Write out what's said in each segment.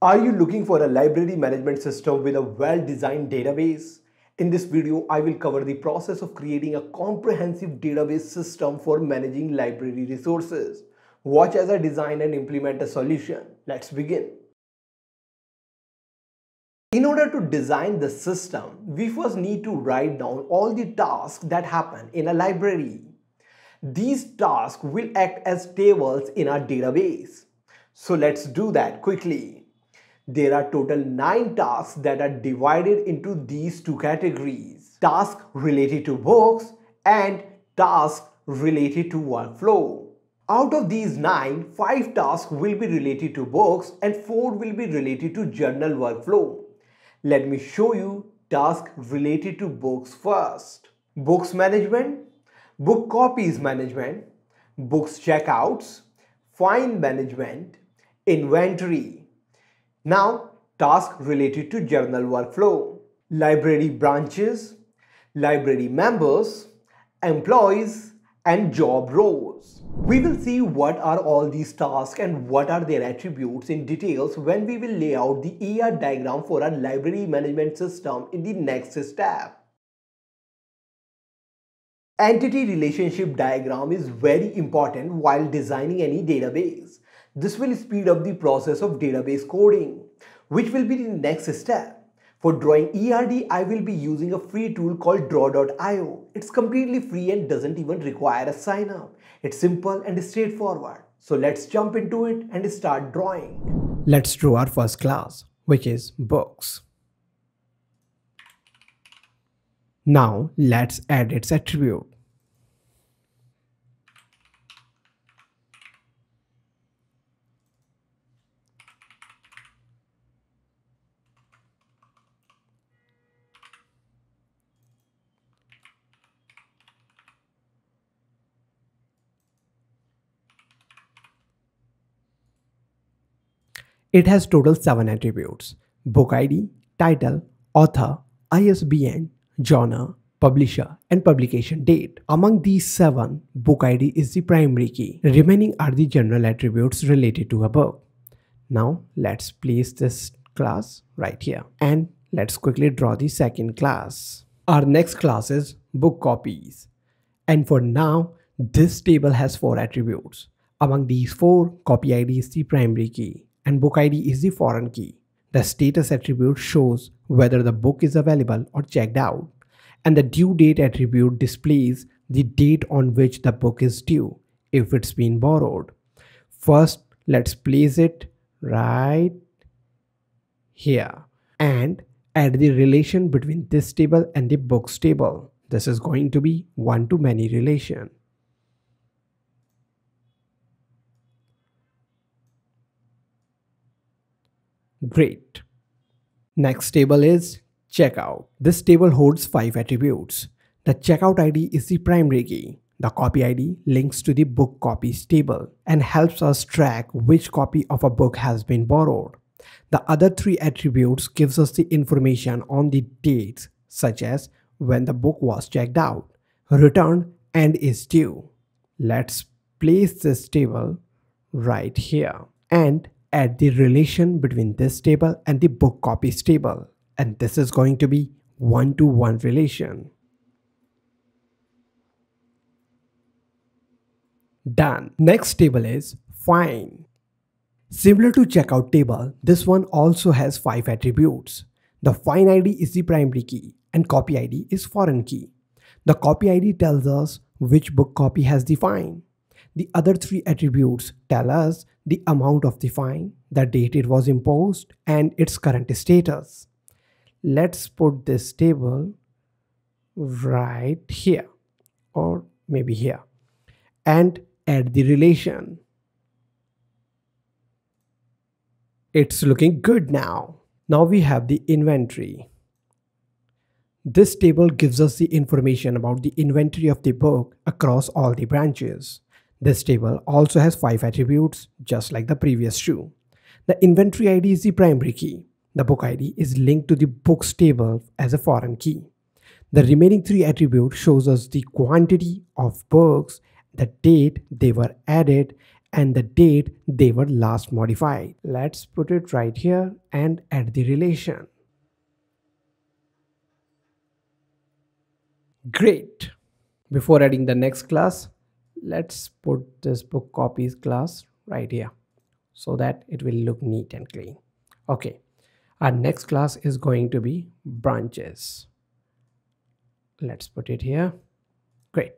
Are you looking for a library management system with a well-designed database? In this video, I will cover the process of creating a comprehensive database system for managing library resources. Watch as I design and implement a solution. Let's begin. In order to design the system, we first need to write down all the tasks that happen in a library. These tasks will act as tables in our database. So let's do that quickly. There are total 9 tasks that are divided into these two categories: tasks related to books and tasks related to workflow. Out of these 9, 5 tasks will be related to books and 4 will be related to journal workflow. Let me show you tasks related to books first. Books management, book copies management, books checkouts, fine management, inventory. Now, tasks related to journal workflow: library branches, library members, employees, and job roles. We will see what are all these tasks and what are their attributes in details when we will lay out the ER diagram for our library management system in the next step. Entity relationship diagram is very important while designing any database. This will speed up the process of database coding, which will be the next step. For drawing ERD, I will be using a free tool called draw.io. It's completely free and doesn't even require a sign up. It's simple and straightforward. So let's jump into it and start drawing. Let's draw our first class, which is books. Now let's add its attribute. It has total 7 attributes: book ID, title, author, ISBN, genre, publisher, and publication date. Among these 7, book ID is the primary key. Remaining are the general attributes related to a book. Now let's place this class right here and let's quickly draw the second class. Our next class is book copies. And for now, this table has 4 attributes. Among these 4, copy ID is the primary key and book ID is the foreign key. The status attribute shows whether the book is available or checked out, and the due date attribute displays the date on which the book is due if it's been borrowed. First, let's place it right here and add the relation between this table and the books table. This is going to be one-to-many relation. Great. Next table is checkout. This table holds 5 attributes. The checkout ID is the primary key. The copy ID links to the book copies table and helps us track which copy of a book has been borrowed. The other 3 attributes gives us the information on the dates, such as when the book was checked out, returned, and is due. Let's place this table right here and add the relation between this table and the book copies table, and this is going to be one-to-one relation. Done. Next table is fine. Similar to checkout table, this one also has 5 attributes. The fine ID is the primary key and copy ID is foreign key. The copy ID tells us which book copy has the fine. The other 3 attributes tell us the amount of the fine, the date it was imposed, and its current status. Let's put this table right here, or maybe here, and add the relation. It's looking good now. Now we have the inventory. This table gives us the information about the inventory of the book across all the branches. This table also has 5 attributes, just like the previous 2. The inventory ID is the primary key. The book ID is linked to the books table as a foreign key. The remaining 3 attributes shows us the quantity of books, the date they were added, and the date they were last modified. Let's put it right here and add the relation. Great. Before adding the next class, let's put this book copies class right here so that it will look neat and clean. Okay, our next class is going to be branches. Let's put it here. Great.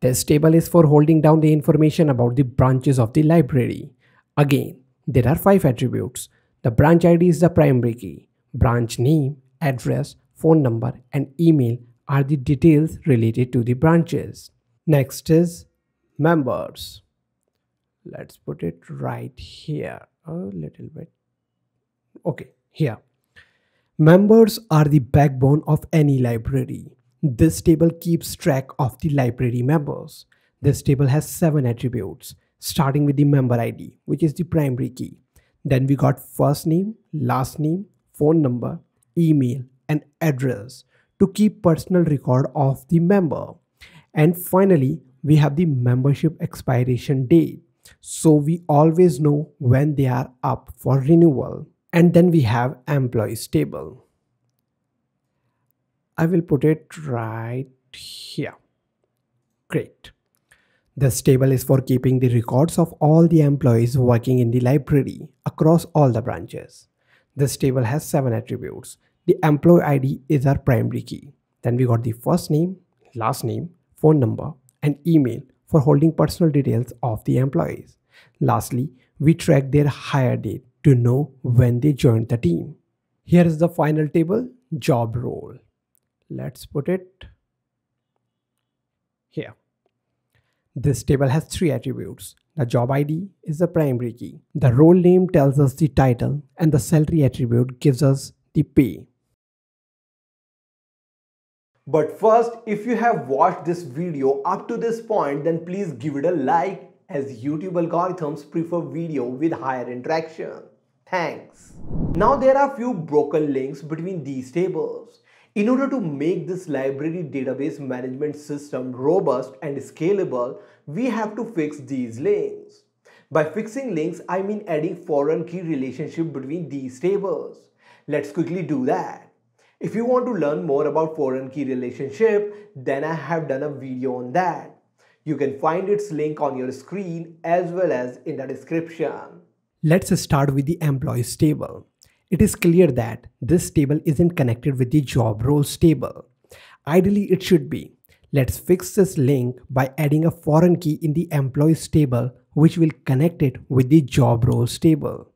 This table is for holding down the information about the branches of the library. Again, there are 5 attributes. The branch ID is the primary key. Branch name, address, phone number, and email are the details related to the branches. Next is members. Let's put it right here a little bit. Okay, here. Members are the backbone of any library. This table keeps track of the library members. This table has 7 attributes, starting with the member ID, which is the primary key. Then we got first name, last name, phone number, email, and address to keep personal record of the member. And finally, we have the membership expiration date, so we always know when they are up for renewal. And then we have employees table. I will put it right here. Great. This table is for keeping the records of all the employees working in the library across all the branches. This table has 7 attributes. The employee ID is our primary key. Then we got the first name, last name, phone number, and email for holding personal details of the employees. Lastly, we track their hire date to know when they joined the team. Here is the final table, job role. Let's put it here. This table has 3 attributes. The job ID is the primary key. The role name tells us the title, and the salary attribute gives us the pay. But first, if you have watched this video up to this point, then please give it a like, as YouTube algorithms prefer video with higher interaction. Thanks. Now there are few broken links between these tables. In order to make this library database management system robust and scalable, we have to fix these links. By fixing links, I mean adding foreign key relationship between these tables. Let's quickly do that. If you want to learn more about foreign key relationship, then I have done a video on that. You can find its link on your screen as well as in the description. Let's start with the employees table. It is clear that this table isn't connected with the job roles table. Ideally, it should be. Let's fix this link by adding a foreign key in the employees table, which will connect it with the job roles table.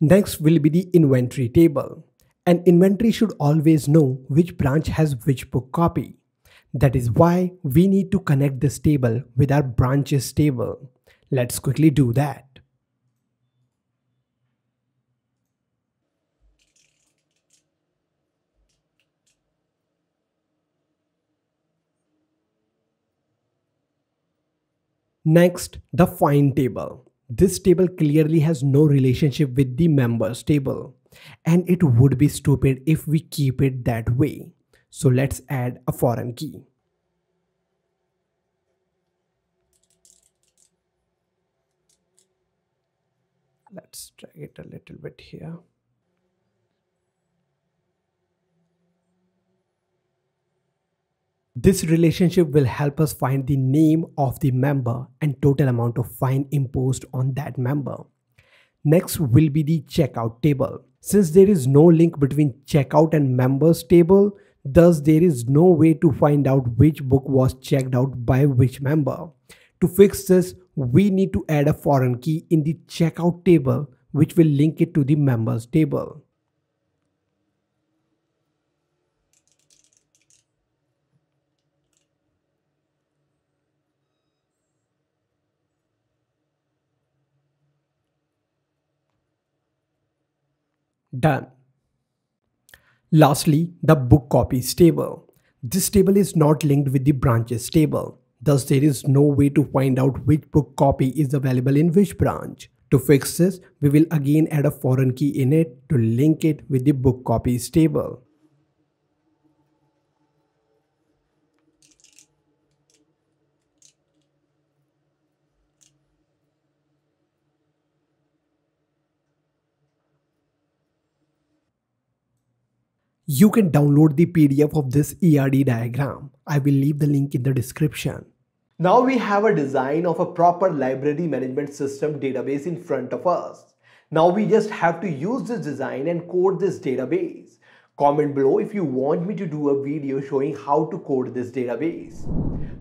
Next will be the inventory table. An inventory should always know which branch has which book copy. That is why we need to connect this table with our branches table. Let's quickly do that. Next, the find table. This table clearly has no relationship with the members table, and it would be stupid if we keep it that way. So let's add a foreign key. Let's drag it a little bit here. This relationship will help us find the name of the member and total amount of fine imposed on that member. Next will be the checkout table. Since there is no link between checkout and members table, thus there is no way to find out which book was checked out by which member. To fix this, we need to add a foreign key in the checkout table, which will link it to the members table. Done. Lastly, the book copies table. This table is not linked with the branches table. Thus, there is no way to find out which book copy is available in which branch. To fix this, we will again add a foreign key in it to link it with the book copies table. You can download the PDF of this ERD diagram. I will leave the link in the description. Now we have a design of a proper library management system database in front of us. Now we just have to use this design and code this database. Comment below if you want me to do a video showing how to code this database.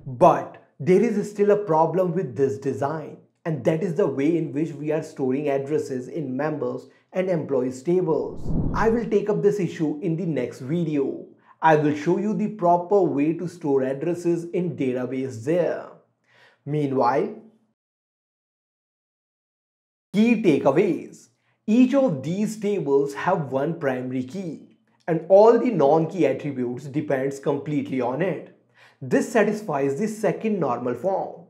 But there is still a problem with this design, and that is the way in which we are storing addresses in members and employees tables. I will take up this issue in the next video. I will show you the proper way to store addresses in database there. Meanwhile, key takeaways. Each of these tables have one primary key, and all the non-key attributes depends completely on it. This satisfies the second normal form.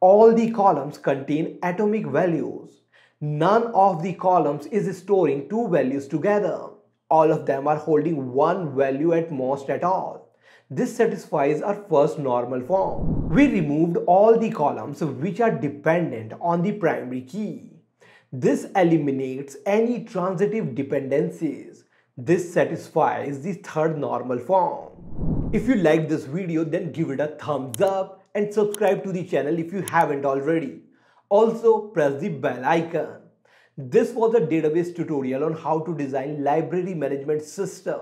All the columns contain atomic values. None of the columns is storing two values together. All of them are holding one value at most at all. This satisfies our first normal form. We removed all the columns which are dependent on the primary key. This eliminates any transitive dependencies. This satisfies the third normal form. If you like this video, then give it a thumbs up and subscribe to the channel if you haven't already. Also, press the bell icon. This was a database tutorial on how to design library management system.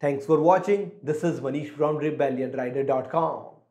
Thanks for watching. This is Manish from RebellionRider.com.